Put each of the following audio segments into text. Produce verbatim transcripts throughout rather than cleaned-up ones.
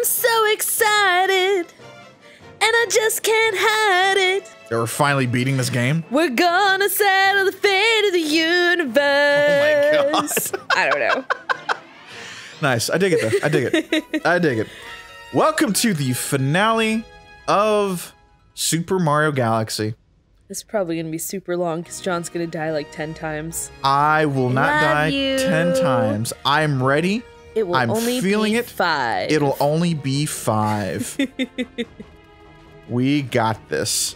I'm so excited, and I just can't hide it. They were finally beating this game? We're gonna settle the fate of the universe. Oh my god. I don't know. Nice. I dig it, though. I dig it. I dig it. Welcome to the finale of Super Mario Galaxy. This is probably going to be super long because John's going to die like ten times. I will not Love die you. ten times. I'm ready. It will I'm only feeling be it. five. It'll only be five. We got this.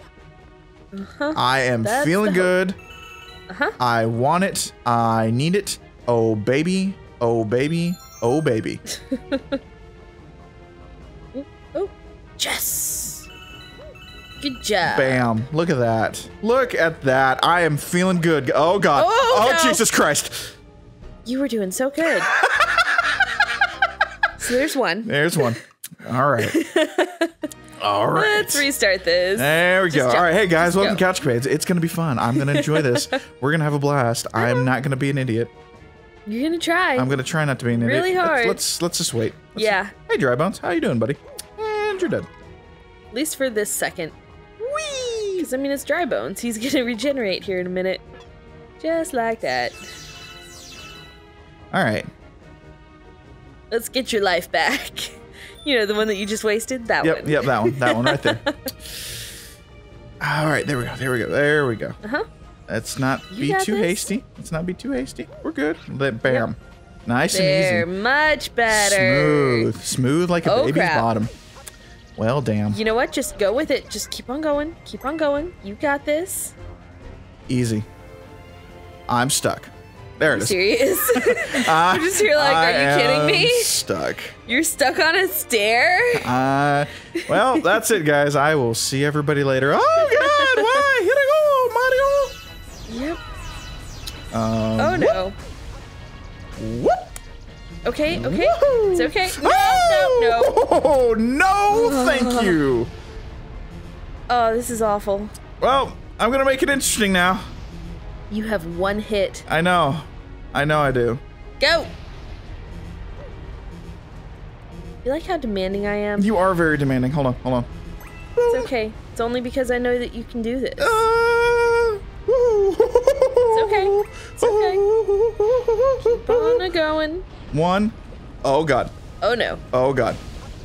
Uh-huh. I am That's feeling good. Uh-huh. I want it. I need it. Oh, baby. Oh, baby. Oh, baby. oh, oh, yes. Good job. Bam. Look at that. Look at that. I am feeling good. Oh, God. Oh, oh no. Jesus Christ. You were doing so good. So there's one. There's one. All right. All right. Let's restart this. There we Just go. Jump. All right. Hey, guys. Just welcome go. to Couch Crades. It's going to be fun. I'm going to enjoy this. We're going to have a blast. I am not going to be an idiot. You're gonna try. I'm gonna try not to be an idiot. Really hard. Let's let's, let's just wait. Let's yeah. See. Hey, Dry Bones, how you doing, buddy? And you're dead. At least for this second. Whee! Because I mean, it's Dry Bones. He's gonna regenerate here in a minute, just like that. All right. Let's get your life back. You know, the one that you just wasted. That yep, one. Yep. That one. That one right there. All right. There we go. There we go. There we go. Uh huh. Let's not you be too this. hasty. Let's not be too hasty. We're good. Bam. Yep. Nice They're and easy. Much better. Smooth. Smooth like a oh, baby's crap. bottom. Well, damn. You know what? Just go with it. Just keep on going. Keep on going. You got this. Easy. I'm stuck. There are it is. Serious? I'm just here like, I are you kidding me? Stuck. You're stuck on a stair? Uh, well, that's it, guys. I will see everybody later. Oh, God. Why? Here I go. Yep. Um, oh no. Whoop. Whoop. Okay, okay. Whoa. It's okay. No, oh! no, no. Oh, no, oh. Thank you. Oh, this is awful. Well, I'm going to make it interesting now. You have one hit. I know. I know I do. Go. You like how demanding I am? You are very demanding. Hold on, hold on. It's okay. It's only because I know that you can do this. Uh, It's okay. It's okay. Keep on a going. One. Oh, God. Oh, no. Oh, God.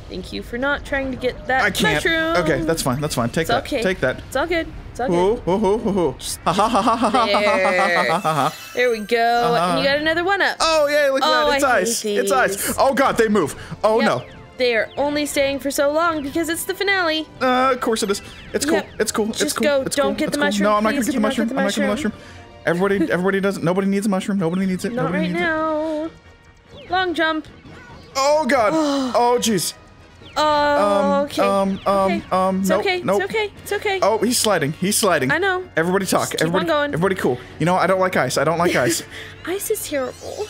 Thank you for not trying to get that I can't. mushroom. Okay, that's fine. That's fine. Take it's that. Okay. Take that. It's all good. It's all good. Ooh, ooh, ooh, ooh. Just, just there. There we go. Uh-huh. And you got another one up. Oh, yeah. Look at oh, that. It's I ice. It's ice. Oh, God. They move. Oh, yep. no. They are only staying for so long because it's the finale. Uh, of course it is. It's cool. Yep. It's cool. Just it's cool. go. It's Don't cool. get it's the cool. mushroom. No, I'm not gonna get the mushroom. I'm not gonna get the mushroom. Everybody, everybody doesn't. Nobody needs a mushroom. Nobody needs it. Not nobody right needs now. It. Long jump. Oh God. Oh jeez. Oh. Okay. Um. Um. Okay. Um. It's nope, okay. Nope. It's okay. It's okay. Oh, he's sliding. He's sliding. I know. Everybody talk. Just keep everybody. On going. Everybody cool. You know, I don't like ice. I don't like ice. Ice is terrible.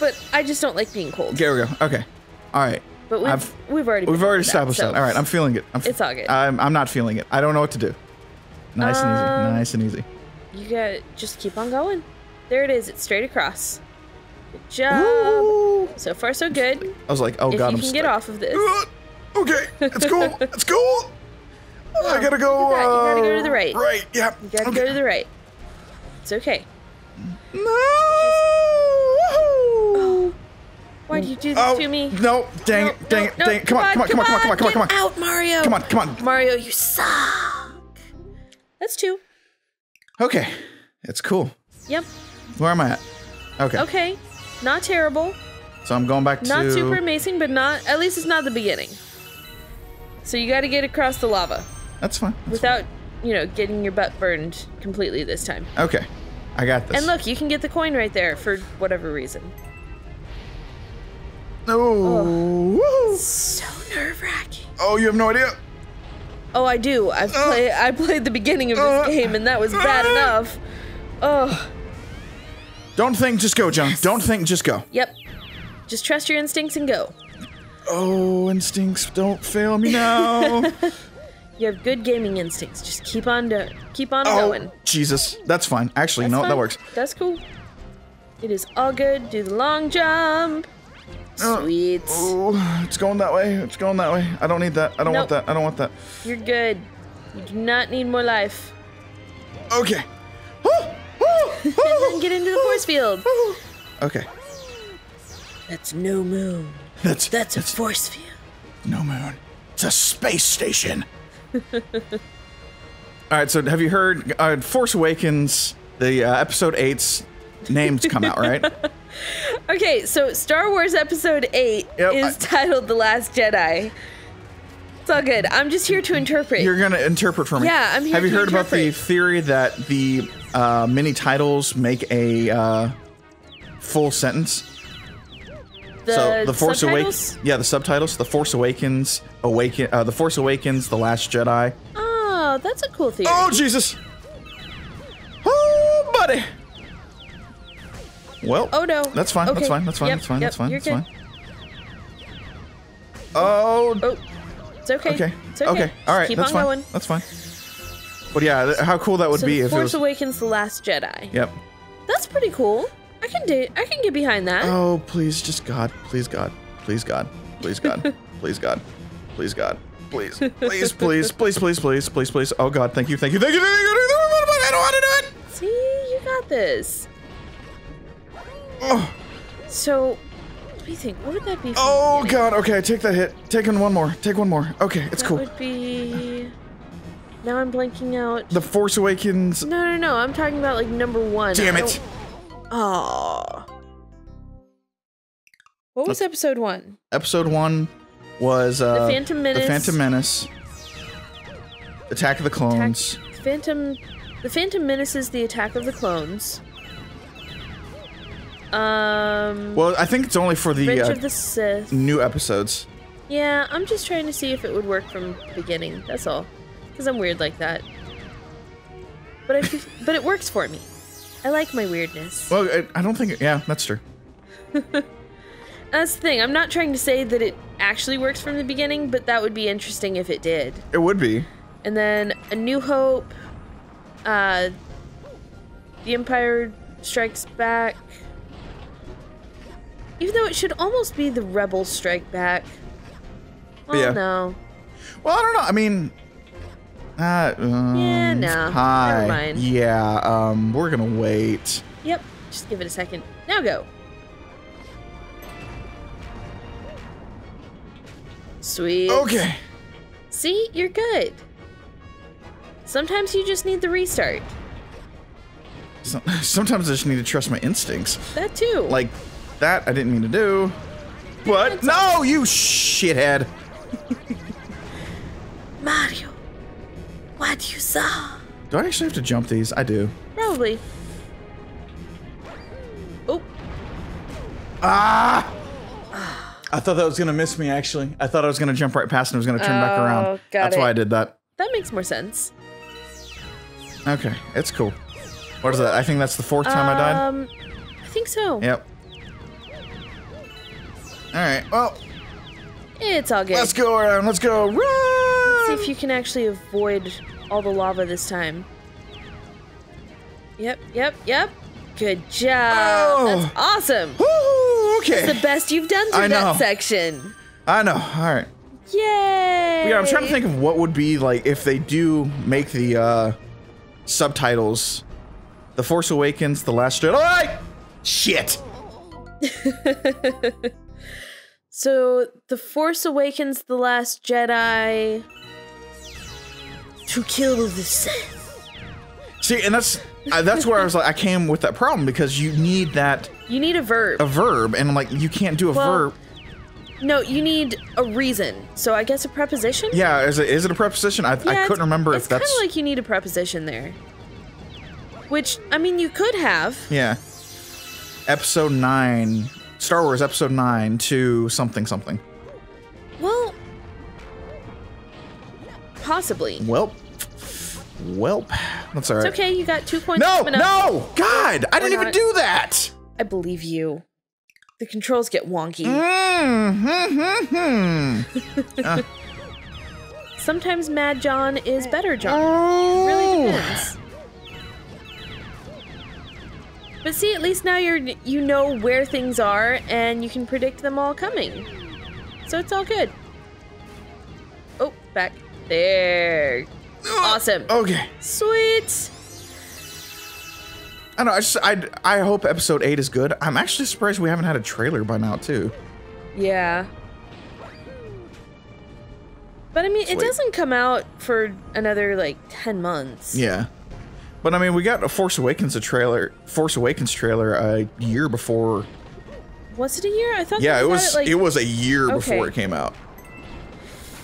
But I just don't like being cold. There we go. Okay. All right. But we've, I've, we've already we've already established that. that. All right, I'm feeling it. I'm it's all good. I'm, I'm not feeling it. I don't know what to do. Nice um, and easy. Nice and easy. You gotta just keep on going. There it is. It's straight across. Good job. Ooh. So far, so good. I was like, oh if God, I'm stuck. If you can get off of this. Uh, okay, it's cool. It's cool. Oh, I gotta go. Uh, you gotta go to the right. Right. Yeah. You gotta okay. go to the right. It's okay. No. Oh. Why'd you do this oh, to me? No, dang no, it, dang no, it, dang no, it. Come on, come on, come on, come on, come on, come on. Get out, Mario. Come on, come on. Mario, you suck. That's two. Okay, it's cool. Yep. Where am I at? Okay. Okay, not terrible. So I'm going back to... Not super amazing, but not, at least it's not the beginning. So you gotta get across the lava. That's fine. That's without, fine. you know, getting your butt burned completely this time. Okay, I got this. And look, you can get the coin right there for whatever reason. Oh, oh so nerve-wracking. Oh, you have no idea? Oh, I do. I've uh, play, I played the beginning of this uh, game, and that was uh, bad enough. Oh. Don't think, just go, John. Yes. Don't think, just go. Yep. Just trust your instincts and go. Oh, instincts, don't fail me now. You have good gaming instincts. Just keep on, to, keep on oh, going. Jesus, that's fine. Actually, that's no, fine. that works. That's cool. It is all good. Do the long jump. Sweet. Oh, oh, it's going that way. It's going that way. I don't need that. I don't nope. want that. I don't want that. You're good. You do not need more life. Okay. Get into the force field. Okay. That's no moon. That's that's a that's force field. No moon. It's a space station. All right. So have you heard uh, Force Awakens? The uh, episode eight's names come out, right? Okay, so Star Wars Episode eight yep, is I, titled The Last Jedi. It's all good. I'm just here to interpret. You're going to interpret for me. Yeah, I'm here Have to Have you heard interpret. about the theory that the uh, many titles make a uh, full sentence? The so The Force Awakens. Yeah, the subtitles. The Force Awakens, Awaken, uh, The Force Awakens, The Last Jedi. Oh, that's a cool theory. Oh, Jesus. Oh, buddy. Well, oh no. That's fine. Okay. That's fine. That's fine. Yep. That's fine. Yep. That's fine. You're that's good. fine. Oh. oh. It's okay. Okay. It's okay. okay. All right. Keep that's on fine. going. That's fine. But yeah, how cool that would so be the if Force it was... Awakens The Last Jedi. Yep. That's pretty cool. I can do. I can get behind that. Oh, please, just God, please God, please God, please God, please God, please God, please, please, please, please, please, please, please, please. Oh God, thank you, thank you, thank you, thank you. I don't want to do it. See, you got this. Oh. So, what do you think? What would that be? For oh God! Okay, take that hit. Take in one more. Take one more. Okay, it's that cool. That would be. Now I'm blanking out. The Force Awakens. No, no, no! I'm talking about like number one. Damn it! Oh. What was That's... episode one? Episode one was uh, the Phantom Menace. The Phantom Menace. Attack of the Clones. Attack... Phantom. The Phantom Menace is the Attack of the Clones. Um, well, I think it's only for the, uh, of the Sith. new episodes. Yeah, I'm just trying to see if it would work from the beginning. That's all, because I'm weird like that. But I, but it works for me. I like my weirdness. Well, I, I don't think. It, yeah, that's true. That's the thing. I'm not trying to say that it actually works from the beginning, but that would be interesting if it did. It would be. And then A New Hope, uh, The Empire Strikes Back. Even though it should almost be the Rebels Strike Back. Oh, yeah. no. Well, I don't know. I mean... Uh, um, yeah, no. Hi. Never mind. Yeah, um, we're going to wait. Yep. Just give it a second. Now go. Sweet. Okay. See? You're good. Sometimes you just need the restart. So, sometimes I just need to trust my instincts. That too. Like... That I didn't mean to do. But no, you shithead. Mario, what you saw? Do I actually have to jump these? I do. Probably. Oh. Ah! I thought that was gonna miss me. Actually, I thought I was gonna jump right past and it was gonna turn oh, back around. Got That's it. why I did that. That makes more sense. Okay, it's cool. What is that? I think that's the fourth time um, I died. Um, I think so. Yep. Alright, well. It's all good. Let's go around, let's go. Run! Let's see if you can actually avoid all the lava this time. Yep, yep, yep. Good job. Oh. That's awesome. Woo, okay. That's the best you've done through that section. I know, alright. Yay! Yeah, I'm trying to think of what would be like if they do make the uh, subtitles. The Force Awakens, The Last Jedi. Oh, shit! So, The Force Awakens The Last Jedi to kill the Sith. See, and that's uh, that's where I was like, I came with that problem because you need that. You need a verb. A verb, and I'm like, you can't do a well, verb. No, you need a reason. So I guess a preposition. Yeah, is it is it a preposition? I yeah, I couldn't remember if that's. It's kind of like you need a preposition there. Which I mean, you could have. Yeah. Episode nine, Star Wars Episode nine to something something. Well, possibly. Welp. Welp. That's all right. It's okay. You got two points. No, no, God, I didn't even do that. I believe you. The controls get wonky. Mm-hmm-hmm-hmm. uh. Sometimes Mad John is better John. Oh. It really depends. But see, at least now you're you know where things are and you can predict them all coming. So it's all good. Oh, back there. Awesome. Okay. Sweet. I don't know, I, just, I, I hope episode eight is good. I'm actually surprised we haven't had a trailer by now, too. Yeah. But, I mean, Sweet. It doesn't come out for another, like, ten months. Yeah. But, I mean, we got a Force Awakens a trailer, Force Awakens trailer a year before. Was it a year? I thought yeah, it was, it, like... it was a year okay. before it came out.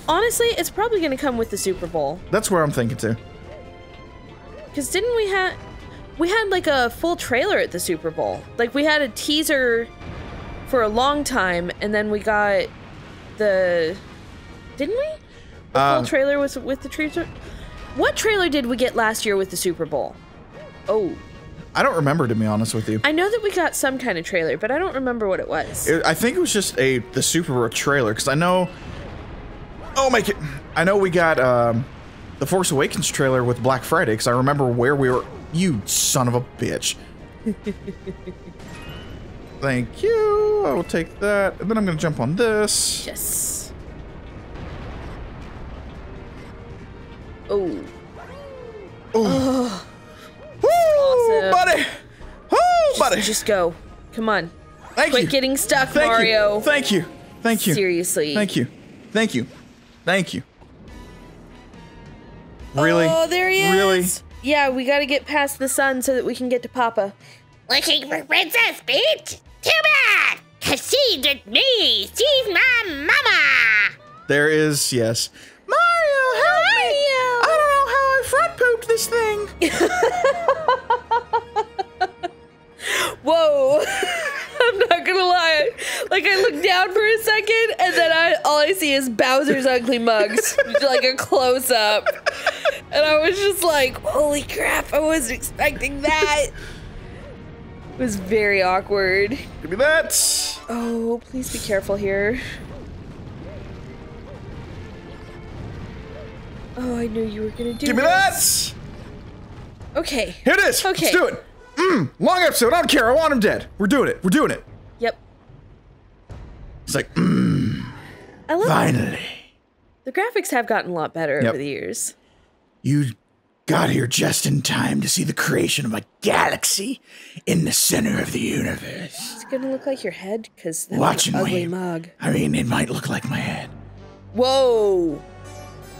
Honestly, it's probably going to come with the Super Bowl. That's where I'm thinking, too. Because didn't we have... We had like a full trailer at the Super Bowl. Like we had a teaser for a long time and then we got the, didn't we? The uh, full trailer was with the teaser. What trailer did we get last year with the Super Bowl? Oh. I don't remember, to be honest with you. I know that we got some kind of trailer, but I don't remember what it was. It, I think it was just a the Super Bowl trailer because I know, oh my God, I know we got um, the Force Awakens trailer with Black Friday because I remember where we were. You son of a bitch. Thank you. I will take that. And then I'm going to jump on this. Yes. Oh. Oh. Woo, awesome. buddy. Woo, just, buddy. Just go. Come on. Thank Quit you. getting stuck, Thank Mario. You. Thank you. Thank you. Seriously. Thank you. Thank you. Thank you. Really? Oh, there he is. Really? Yeah, we gotta get past the sun so that we can get to Papa. Looking for Princess Peach? Too bad! Cause she's with me! She's my mama! There is, yes. Mario, help Mario. me! I don't know how I front pooped this thing! Whoa! I'm not gonna lie. Like, I look down for a second, and then I, all I see is Bowser's ugly mugs. Like a close-up. And I was just like, holy crap, I wasn't expecting that. It was very awkward. Give me that. Oh, please be careful here. Oh, I knew you were going to do Give me this. that. Okay. Here it is. Okay. Let's do it. Mm, long episode. I don't care. I want him dead. We're doing it. We're doing it. Yep. It's like, mm, I love finally. It. The graphics have gotten a lot better yep. over the years. You got here just in time to see the creation of a galaxy in the center of the universe. It's gonna look like your head, because that's an ugly mug. I mean, it might look like my head. Whoa!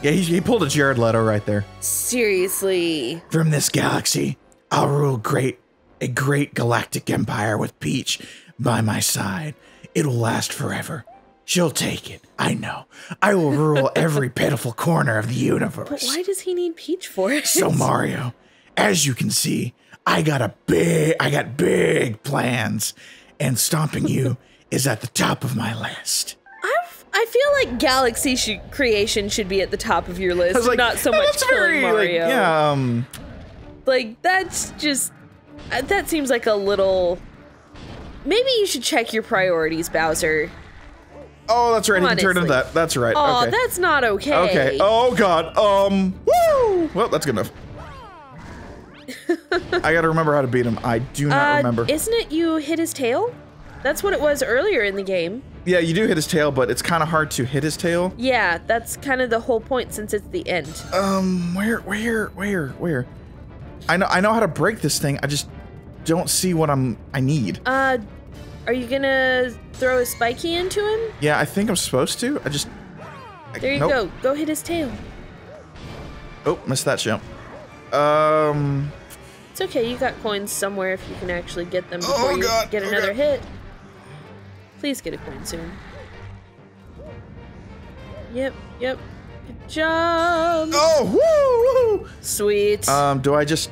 Yeah, he, he pulled a Jared Leto right there. Seriously. From this galaxy, I'll rule great a great galactic empire with Peach by my side. It'll last forever. She'll take it. I know. I will rule every pitiful corner of the universe. But why does he need Peach for it? So Mario, as you can see, I got a big, I got big plans, and stomping you is at the top of my list. I, I feel like galaxy sh creation should be at the top of your list, like, not so much that's killing very, Mario. Like, yeah, um, like that's just that seems like a little. Maybe you should check your priorities, Bowser. Oh, that's right. He can turn into that. That's right. Oh, okay. That's not okay. Okay. Oh, God. Um, woo! Well, that's good enough. I gotta remember how to beat him. I do not uh, remember. Isn't it you hit his tail? That's what it was earlier in the game. Yeah, you do hit his tail, but it's kind of hard to hit his tail. Yeah, that's kind of the whole point since it's the end. Um, where, where, where, where? I know, I know how to break this thing. I just don't see what I'm, I need. Uh, are you gonna throw a spiky into him? Yeah, I think I'm supposed to. I just... I, there you nope. go. Go hit his tail. Oh, missed that jump. Um... It's okay. You got coins somewhere if you can actually get them before oh, you God. get another oh, hit. Please get a coin soon. Yep, yep. Good job! Oh, woo, woo! Sweet. Um, do I just...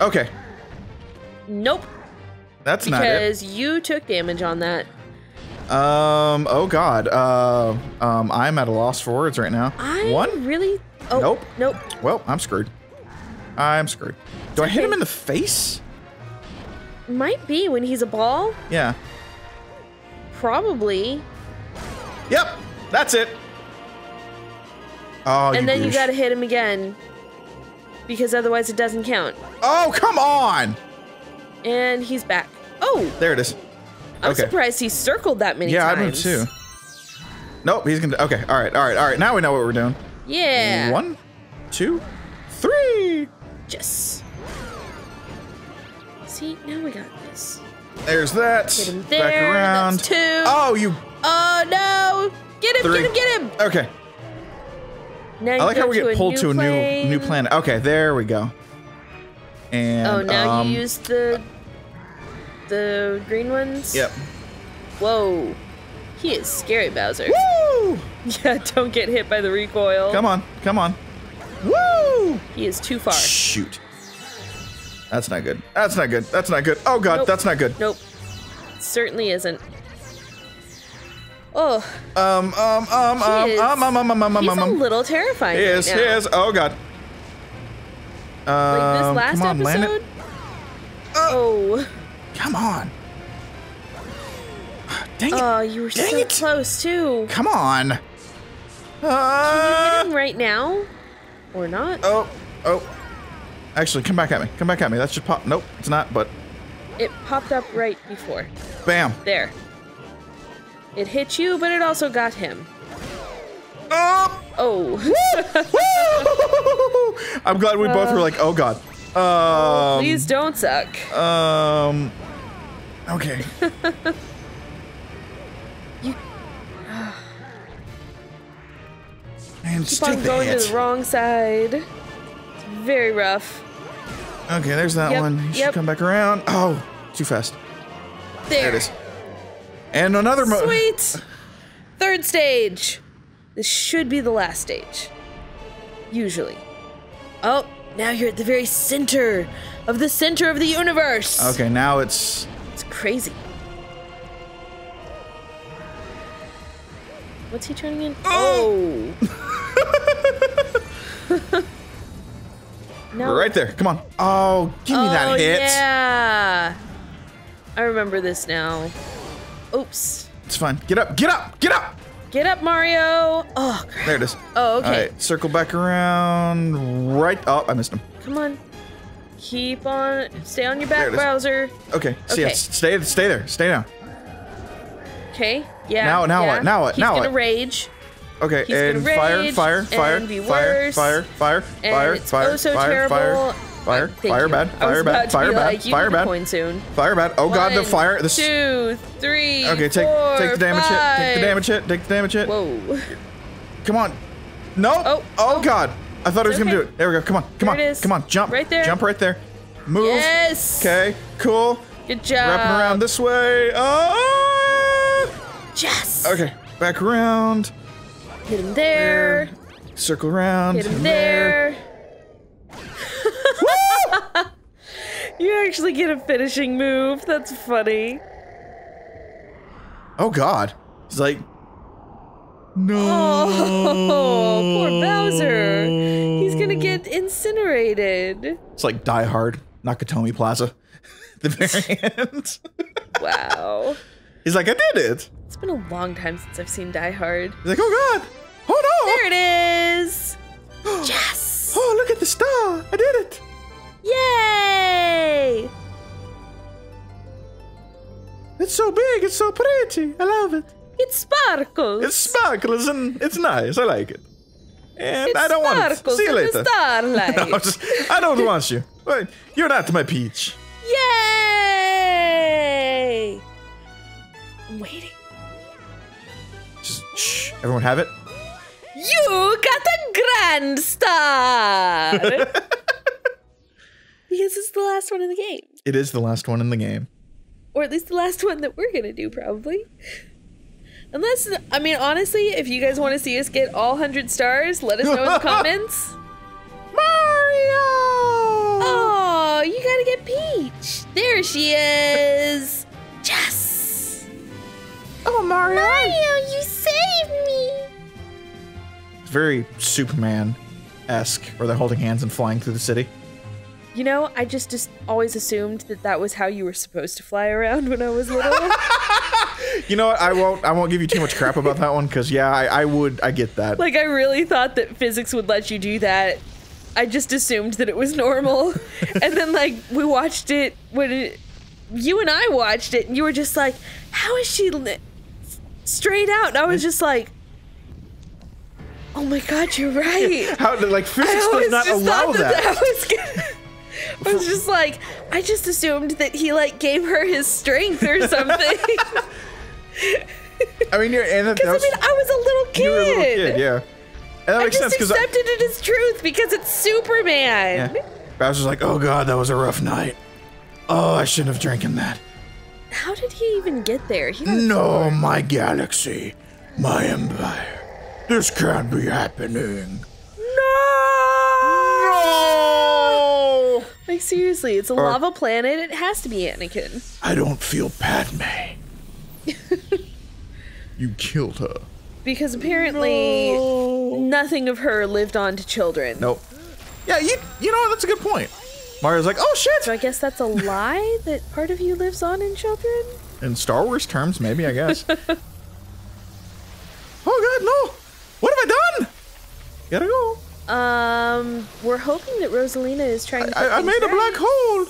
Okay. Nope. That's not it. Because you took damage on that. Um. Oh God. Uh. Um. I'm at a loss for words right now. I One. Really? Oh. Nope. Nope. Well, I'm screwed. I'm screwed. Do I hit him in the face? Might be when he's a ball. Yeah. Probably. Yep. That's it. Oh. And then you gotta hit him again, because otherwise it doesn't count. Oh, come on. And he's back. Oh! There it is. I'm okay. surprised he circled that many yeah, times. Yeah, I moved too. Nope, he's gonna... Okay, all right, all right, all right. Now we know what we're doing. Yeah. One, two, three. Yes. See, now we got this. There's that. Get him there. Back around. That's two. Oh, you... Oh, no. Get him, three. get him, get him. Okay. Now I like how we get pulled to a new new planet. Okay, there we go. And, oh, now um, you use the the green ones? Yep. Whoa. He is scary, Bowser. Woo! Yeah, don't get hit by the recoil. Come on, come on. Woo! He is too far. Shoot. That's not good. That's not good. That's not good. Oh, God, nope. That's not good. Nope. Certainly isn't. Oh. Um, um, um, um, is, um, um, um, um, um, um, um, um. He's a little terrifying. He is, right now. He is. Oh, God. Um, like this last on, episode? Oh. oh. Come on. Dang it. Oh, you were Dang so it. close, too. Come on. Uh, Can you hit him right now? Or not? Oh, oh. Actually, come back at me. Come back at me. That should pop. Nope, it's not, but. It popped up right before. Bam. There. It hit you, but it also got him. Oh! Oh. Woo! Woo! I'm glad we both uh, were like, oh God. Um, oh, please don't suck. Um. Okay. you. Man, keep on going hit. to the wrong side. It's very rough. Okay, there's that yep, one. You yep. should come back around. Oh, too fast. There, there it is. And another mo- Sweet! Third stage. This should be the last stage. Usually. Oh, now you're at the very center of the center of the universe. Okay, now it's... It's crazy. What's he turning in? Oh! No. Right there, come on. Oh, give me oh, that hit. yeah. I remember this now. Oops. It's fine. Get up. Get up. Get up. Get up, Mario. Oh, crap. There it is. Oh, okay. All right. Circle back around. Right. Oh, I missed him. Come on. Keep on. Stay on your back, Bowser. Okay. See, okay. Stay Stay there. Stay down. Okay. Yeah. Now, now yeah. what? Now what? He's now gonna what? rage. Okay. He's and gonna fire, rage. Fire, fire, and be worse. fire, fire, fire, and fire, it's fire, oh so fire, terrible. fire. Fire, Thank fire you. bad, fire bad, fire bad, like, fire bad, soon. fire bad. Oh One, God, the fire. This... Two, three. Okay, take four, take the damage five. hit. Take the damage hit. Take the damage hit. Whoa. Come on. No. Oh, oh, oh. God. I thought it's I was okay. gonna do it. There we go. Come on. Come there on. Come on. Jump. Right there. Jump right there. Move. Yes. Okay. Cool. Good job. Wrapping around this way. Oh. Yes. Okay. Back around. Hit him there. there. Circle around. Hit him, hit him there. there. You actually get a finishing move. That's funny. Oh, God. He's like, no. Oh, poor Bowser. He's going to get incinerated. It's like Die Hard, Nakatomi Plaza. The very end. Wow. He's like, I did it. It's been a long time since I've seen Die Hard. He's like, oh, God. Oh, no. There it is. Yes. Oh, look at the star. I did it. Yay! It's so big, it's so pretty, I love it. It sparkles. It sparkles and it's nice, I like it. And it I don't want it. See you later. No, just, I don't want you. You're not my peach. Yay! I'm waiting. Just shh, everyone have it? You got a grand star! Because it's the last one in the game. It is the last one in the game. Or at least the last one that we're going to do, probably. Unless, I mean, honestly, if you guys want to see us get all one hundred stars, let us know in the comments. Mario! Oh, you got to get Peach. There she is. Yes! Oh, Mario. Mario, you saved me. It's very Superman-esque, where they're holding hands and flying through the city. You know, I just, just always assumed that that was how you were supposed to fly around when I was little. You know what? I won't. I won't give you too much crap about that one because yeah, I, I would. I get that. Like I really thought that physics would let you do that. I just assumed that it was normal, and then like we watched it when it, you and I watched it, and you were just like, how is she li straight out? And I was just like, oh my God, you're right. How, like, physics does not allow that. that, that was good. I was just like, I just assumed that he, like, gave her his strength or something. I mean, you're, and that, that was, I mean, I was a little kid. You were a little kid, yeah. And that I makes just sense, accepted I, it as truth because it's Superman. Yeah. Bowser's like, oh God, that was a rough night. Oh, I shouldn't have drinking that. How did he even get there? He no, my galaxy, my empire. This can't be happening. No! No! Like, seriously, it's a uh, lava planet. It has to be Anakin. I don't feel Padme. You killed her. Because apparently no. nothing of her lived on to children. Nope. Yeah, you, you know, that's a good point. Mario's like, oh shit! So I guess that's a lie that part of you lives on in children? In Star Wars terms, maybe, I guess. Oh God, no! What have I done? Gotta go. Um, we're hoping that Rosalina is trying to- I, I made right. a black hole!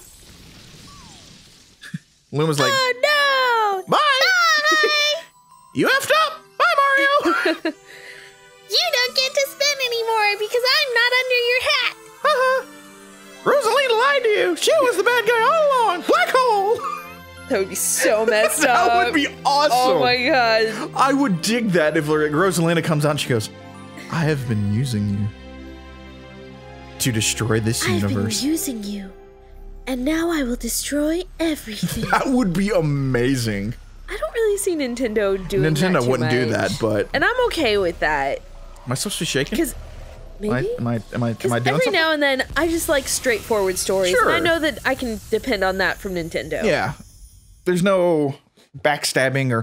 Luma's like, oh no! Bye! Bye! You effed up! Bye, Mario! You don't get to spin anymore because I'm not under your hat. Uh-huh. Rosalina lied to you. She was the bad guy all along. Black hole. That would be so messed that up. That would be awesome. Oh my God. I would dig that if Rosalina comes out and she goes, I have been using you to destroy this I've universe. I've been using you, and now I will destroy everything. That would be amazing. I don't really see Nintendo doing Nintendo that Nintendo wouldn't much. do that, but... And I'm okay with that. Am I supposed to be shaking? Because maybe. Am I? Am I? Am I, am I doing every something? now and then, I just like straightforward stories, sure. and I know that I can depend on that from Nintendo. Yeah, there's no backstabbing or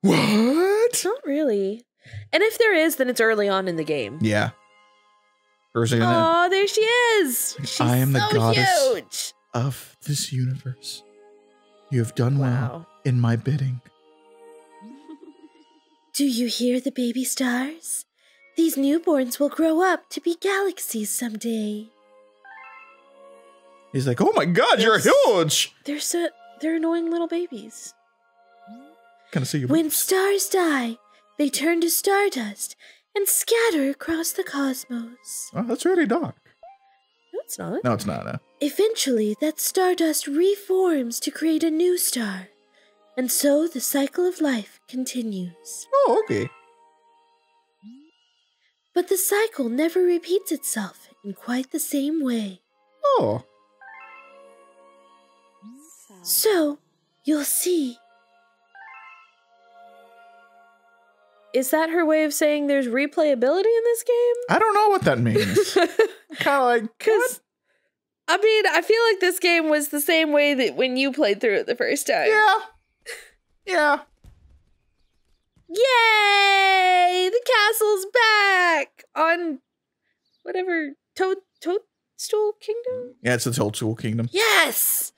what? Not really. And if there is, then it's early on in the game. Yeah. Oh, there she is. She's I am so the goddess huge. of this universe. You have done wow. well in my bidding. Do you hear the baby stars? These newborns will grow up to be galaxies someday. He's like, oh my God, they're you're huge! They're so, they're annoying little babies. Can I see your When boobs? stars die, they turn to stardust and scatter across the cosmos. Oh, that's really dark. No, it's not. No, it's not. No. Eventually, that stardust reforms to create a new star. And so the cycle of life continues. Oh, okay. But the cycle never repeats itself in quite the same way. Oh. So, you'll see. Is that her way of saying there's replayability in this game? I don't know what that means. Kind of like, 'cause I mean, I feel like this game was the same way that when you played through it the first time. Yeah. Yeah. Yay! The castle's back on whatever Toad Toadstool Kingdom. Yeah, it's the Toadstool Kingdom. Yes.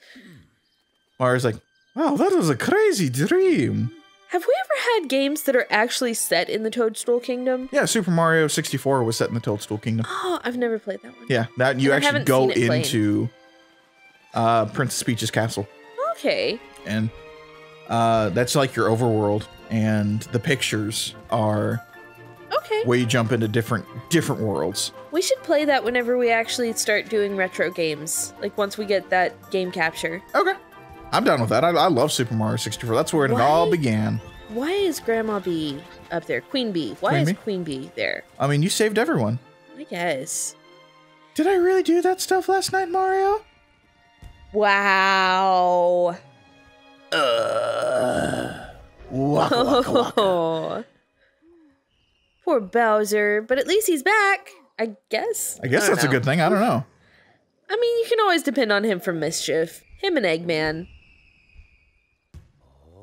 Mario's like, wow, that was a crazy dream. Have we ever had games that are actually set in the Toadstool Kingdom? Yeah, Super Mario sixty-four was set in the Toadstool Kingdom. Oh, I've never played that one. Yeah, that you and actually go into uh, Princess Peach's Castle. Okay. And Uh, that's like your overworld, and the pictures are okay. where you jump into different different worlds. We should play that whenever we actually start doing retro games, like once we get that game capture. Okay, I'm done with that. I, I love Super Mario sixty-four. That's where it why, all began. Why is Grandma Bee up there? Queen Bee. Why Queen is Bee? Queen Bee there? I mean, you saved everyone. I guess. Did I really do that stuff last night, Mario? Wow. Uh, waka, waka, waka. Oh. Poor Bowser, but at least he's back, I guess. I guess I that's know. a good thing. I don't know. I mean, you can always depend on him for mischief. Him and Eggman.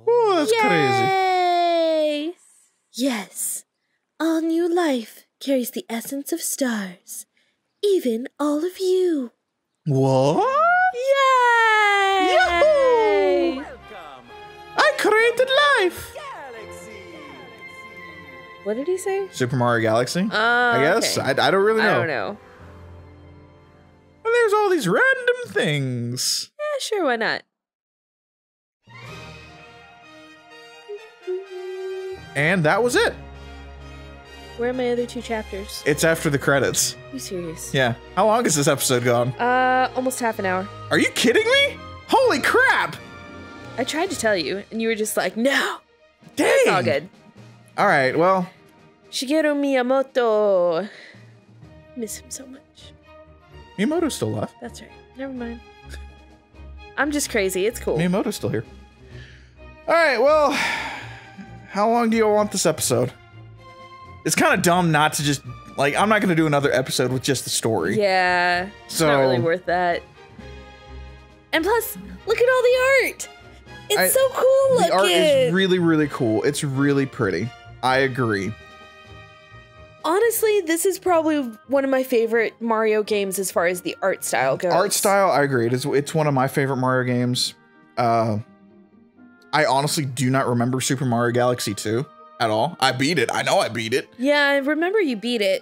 Oh, that's Yay! crazy. Yes, all new life carries the essence of stars, even all of you. What? Yay! Yahoo! I created life! What did he say? Super Mario Galaxy? Uh, I guess. Okay. I, I don't really know. I don't know. And there's all these random things. Yeah, sure, why not? And that was it. Where are my other two chapters? It's after the credits. Are you serious? Yeah. How long has this episode gone? Uh, almost half an hour. Are you kidding me? Holy crap! I tried to tell you, and you were just like, no! Dang! It's all good. All right, well... Shigeru Miyamoto. Miss him so much. Miyamoto's still left. That's right. Never mind. I'm just crazy. It's cool. Miyamoto's still here. All right, well... How long do you want this episode? It's kind of dumb not to just... Like, I'm not going to do another episode with just the story. Yeah. It's so, not really worth that. And plus, look at all the art! It's I, so cool looking! The art is really, really cool. It's really pretty. I agree. Honestly, this is probably one of my favorite Mario games as far as the art style goes. Art style, I agree. It is, it's one of my favorite Mario games. Uh, I honestly do not remember Super Mario Galaxy two at all. I beat it. I know I beat it. Yeah, I remember you beat it.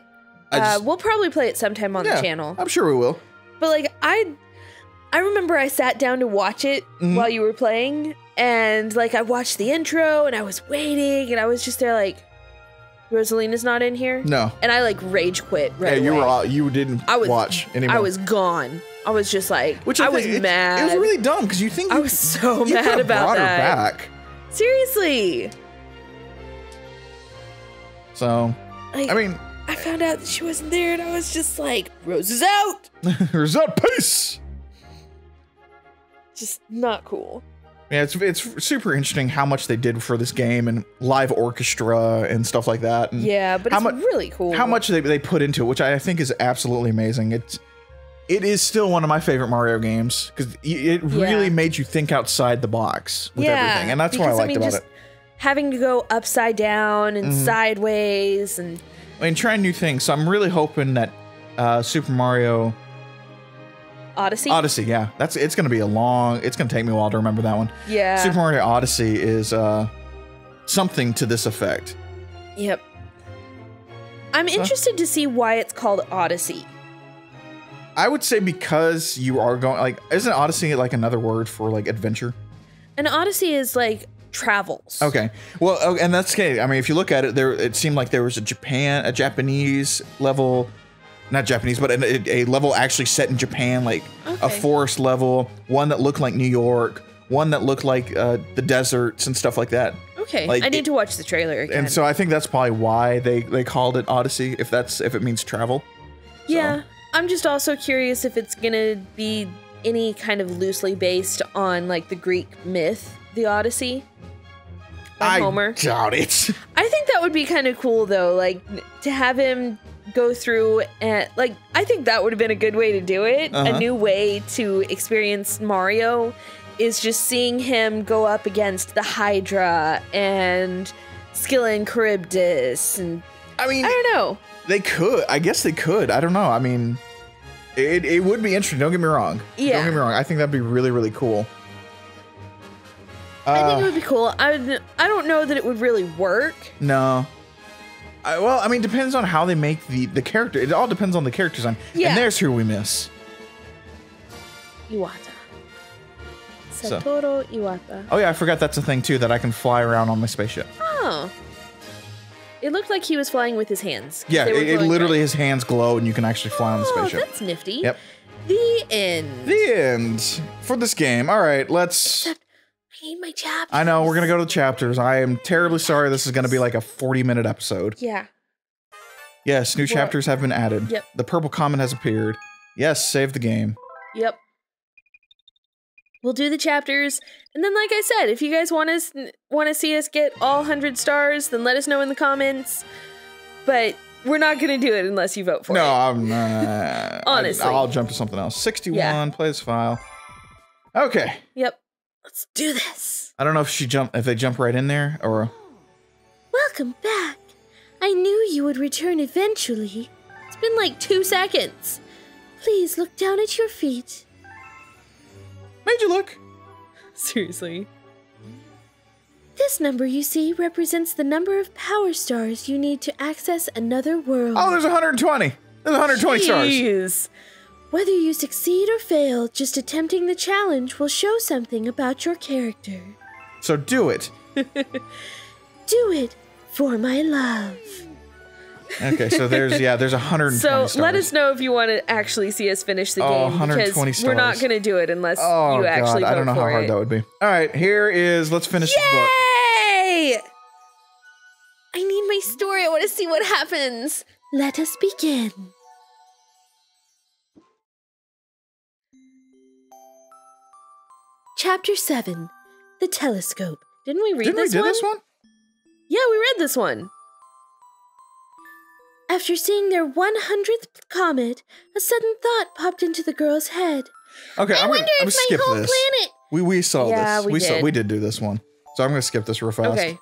Uh, just, we'll probably play it sometime on yeah, the channel. I'm sure we will. But like, I... I remember I sat down to watch it mm-hmm. while you were playing, and like I watched the intro and I was waiting and I was just there like, Rosalina's not in here. No. And I like rage quit right Yeah, you away. were all, you didn't I was, watch anymore. I was gone. I was just like, Which I, I was mad. It was really dumb because you think you, I was so you mad about brought that. Her back. Seriously. So, like, I mean, I found out that she wasn't there and I was just like, Rose is out. Rose out, peace. Just not cool. Yeah, it's it's super interesting how much they did for this game and live orchestra and stuff like that. And yeah, but it's really cool. How much they they put into it, which I think is absolutely amazing. It's it is still one of my favorite Mario games because it really yeah. made you think outside the box with yeah, everything, and that's what I liked I mean, about just it. Having to go upside down and mm-hmm. sideways and I mean, trying new things. So I'm really hoping that uh, Super Mario. Odyssey? Odyssey, yeah. That's it's gonna be a long it's gonna take me a while to remember that one. Yeah. Super Mario Odyssey is uh something to this effect. Yep. I'm so, interested to see why it's called Odyssey. I would say because you are going like isn't Odyssey like another word for like adventure? An Odyssey is like travels. Okay. Well oh, and that's okay. I mean if you look at it there it seemed like there was a Japan a Japanese level Not Japanese, but a, a level actually set in Japan, like okay. a forest level, one that looked like New York, one that looked like uh, the deserts and stuff like that. Okay, like, I need it, to watch the trailer again. And so I think that's probably why they, they called it Odyssey, if that's if it means travel. Yeah, so. I'm just also curious if it's going to be any kind of loosely based on like the Greek myth, the Odyssey. By I Homer. doubt it. I think that would be kind of cool, though, like to have him... go through and like I think that would have been a good way to do it. Uh-huh. A new way to experience Mario is just seeing him go up against the Hydra and Scylla and Charybdis and I mean I don't know. They could. I guess they could. I don't know. I mean it it would be interesting, don't get me wrong. Yeah. Don't get me wrong. I think that'd be really, really cool. I uh, think it would be cool. I I don't know that it would really work. No. I, well, I mean, it depends on how they make the, the character. It all depends on the character design. Yeah. And there's who we miss. Iwata. Satoru Iwata. Oh, yeah, I forgot that's a thing, too, that I can fly around on my spaceship. Oh. It looked like he was flying with his hands. Yeah, it, it literally, right? His hands glow, and you can actually fly oh, on the spaceship. Oh, that's nifty. Yep. The end. The end. For this game. All right, let's... Except I hate my chapters. I know, we're going to go to the chapters. I am terribly sorry this is going to be like a forty minute episode. Yeah. Yes, new what? chapters have been added. Yep. The purple comet has appeared. Yes, save the game. Yep. We'll do the chapters. And then, like I said, if you guys want us want to see us get all one hundred stars, then let us know in the comments. But we're not going to do it unless you vote for no, it. No, I'm not. Honestly. I, I'll jump to something else. sixty-one, yeah. Play this file. Okay. Yep. Let's do this. I don't know if she jump if they jump right in there or Welcome back. I knew you would return eventually. It's been like two seconds. Please look down at your feet. Made you look. Seriously. This number you see represents the number of power stars you need to access another world. Oh, there's one hundred twenty. There's one hundred twenty Jeez. Stars. Whether you succeed or fail, just attempting the challenge will show something about your character. So do it. Do it. for my love. Okay, so there's, yeah, there's one hundred twenty so stars. So let us know if you want to actually see us finish the oh, game. one hundred twenty stars. We're not going to do it unless oh, you actually God. Vote I don't know how hard it. That would be. All right, here is, let's finish Yay! The book. Yay! I need my story. I want to see what happens. Let us begin. Chapter seven, The Telescope. Didn't we read Didn't this we do one? This one? Yeah, we read this one. After seeing their one hundredth comet, a sudden thought popped into the girl's head. Okay, I I'm wonder gonna, if I'm my whole this. Planet. We we saw yeah, this. We, we did. Saw we did do this one. So I'm gonna skip this real fast. Okay.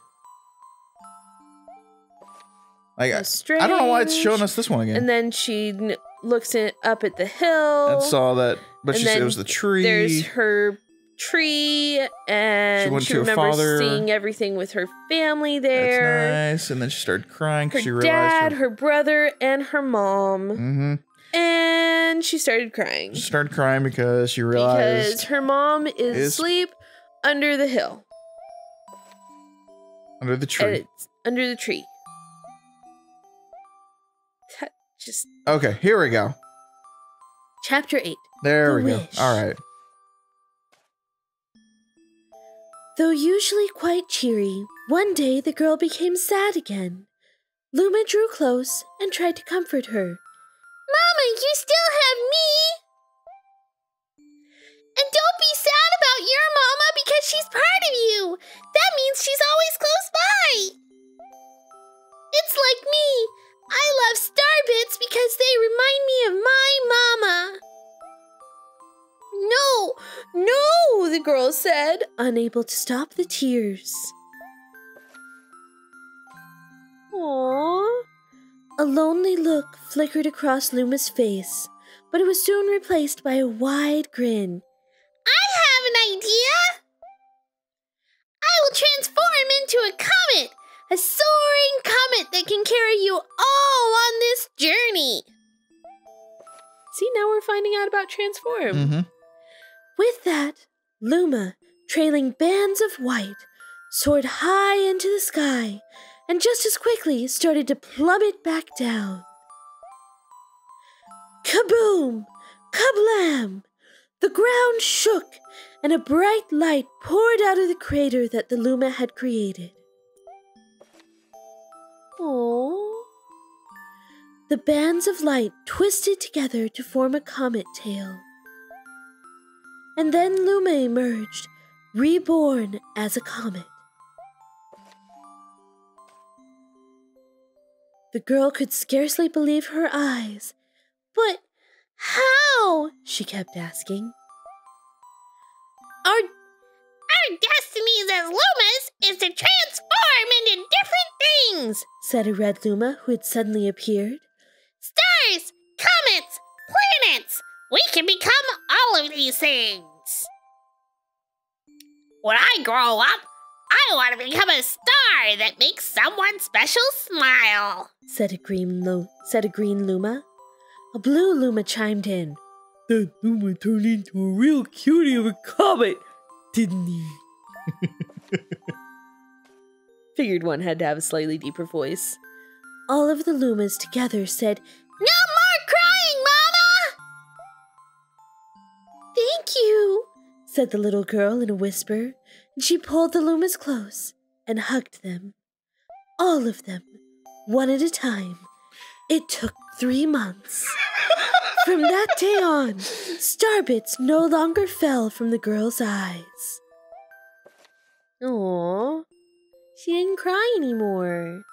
Like so I, I don't know why it's showing us this one again. And then she n looks in, up at the hill and saw that, but she said it was the tree. There's her tree, and she, went she to remembers her father. Seeing everything with her family there. That's nice. And then she started crying because she realized dad, her dad, her brother, and her mom. Mm-hmm. And she started crying. She started crying because she realized because her mom is, is asleep under the hill, under the tree, and it's under the tree. That just okay. Here we go. Chapter eight. There the we wish. Go. All right. Though usually quite cheery, one day the girl became sad again. Luma drew close and tried to comfort her. Mama, you still have me! And don't be sad about your mama because she's part of you! That means she's always close by! It's like me! I love star bits because they remind me of my mama! No! No! The girl said, unable to stop the tears. Aww. A lonely look flickered across Luma's face, but it was soon replaced by a wide grin. I have an idea! I will transform into a comet! A soaring comet that can carry you all on this journey! See, now we're finding out about transform. Mm-hmm. With that, Luma, trailing bands of white, soared high into the sky and just as quickly started to plummet back down. Kaboom! Kablam! The ground shook and a bright light poured out of the crater that the Luma had created. Aww. The bands of light twisted together to form a comet tail. And then Luma emerged, reborn as a comet. The girl could scarcely believe her eyes. But how? She kept asking. Our, our destiny as Lumas is to transform into different things, said a red Luma who had suddenly appeared. Stars, comets, planets. We can become all of these things. When I grow up, I want to become a star that makes someone special smile, said a green lo said a green Luma. A blue Luma chimed in. That Luma turned into a real cutie of a comet, didn't he? Figured one had to have a slightly deeper voice. All of the Lumas together said, no more crying, Mama! Thank you, said the little girl in a whisper, and she pulled the Lumas close and hugged them. All of them, one at a time. It took three months. From that day on, starbits no longer fell from the girl's eyes. Aww, she didn't cry anymore.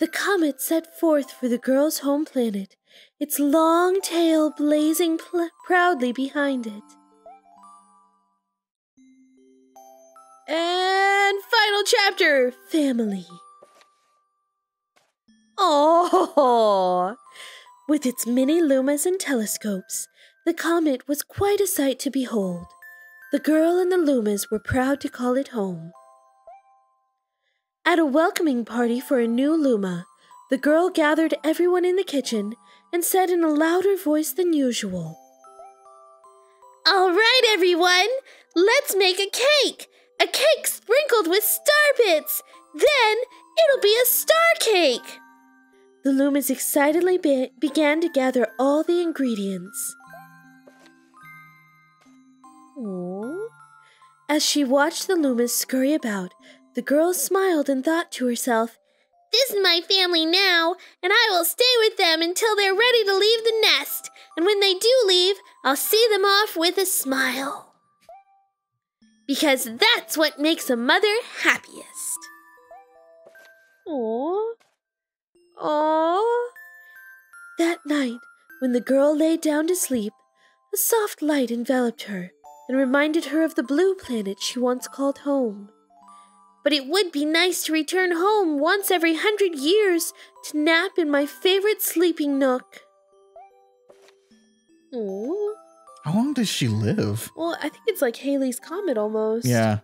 The comet set forth for the girl's home planet, its long tail blazing pl proudly behind it. And final chapter, family. Oh! With its many lumas and telescopes, the comet was quite a sight to behold. The girl and the lumas were proud to call it home. At a welcoming party for a new Luma, the girl gathered everyone in the kitchen and said in a louder voice than usual, all right, everyone, let's make a cake! A cake sprinkled with star bits! Then It'll be a star cake! The Lumas excitedly be began to gather all the ingredients. Aww. As she watched the Lumas scurry about, the girl smiled and thought to herself, "This is my family now, and I will stay with them until they're ready to leave the nest. And when they do leave, I'll see them off with a smile. Because that's what makes a mother happiest." Aww. Aww. That night, when the girl lay down to sleep, a soft light enveloped her and reminded her of the blue planet she once called home. But it would be nice to return home once every hundred years to nap in my favorite sleeping nook. Aww. How long does she live? Well, I think it's like Halley's Comet almost. Yeah.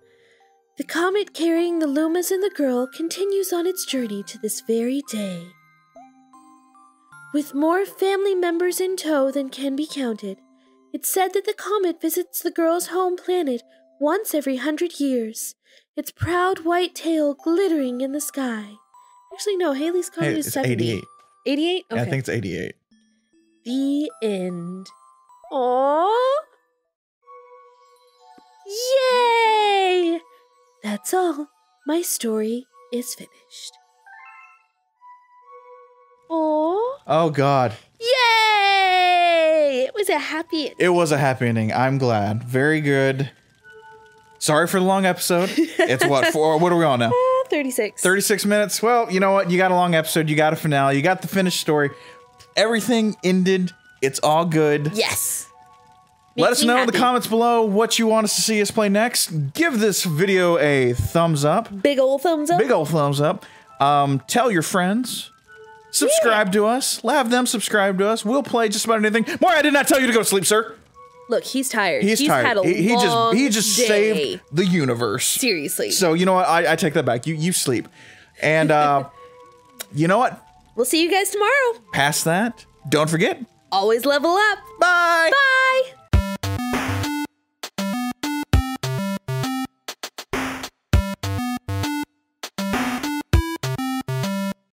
The comet carrying the Lumas and the girl continues on its journey to this very day. With more family members in tow than can be counted, it's said that the comet visits the girl's home planet once every hundred years, its proud white tail glittering in the sky. Actually, no, Halley's Comet hey, is seventy. eighty-eight. eighty-eight? Okay. Yeah, I think it's eighty-eight. The end. Aww. Yay! That's all. My story is finished. Aww. Oh, God. Yay! It was a happy ending. It was a happy ending. I'm glad. Very good. Sorry for the long episode. It's what, four, what are we on now? Uh, thirty-six. thirty-six minutes. Well, you know what? You got a long episode. You got a finale. You got the finished story. Everything ended. It's all good. Yes. Makes Let us know happy. in the comments below what you want us to see us play next. Give this video a thumbs up. Big old thumbs up. Big old thumbs up. Um, tell your friends. Subscribe yeah. to us. Have them subscribe to us. We'll play just about anything. Maury, I did not tell you to go to sleep, sir. Look, he's tired. He's, he's tired. Had a he, he long just he just day. saved the universe. Seriously. So you know what? I, I take that back. You you sleep, and uh, you know what? We'll see you guys tomorrow. Past that, don't forget. Always level up. Bye. Bye.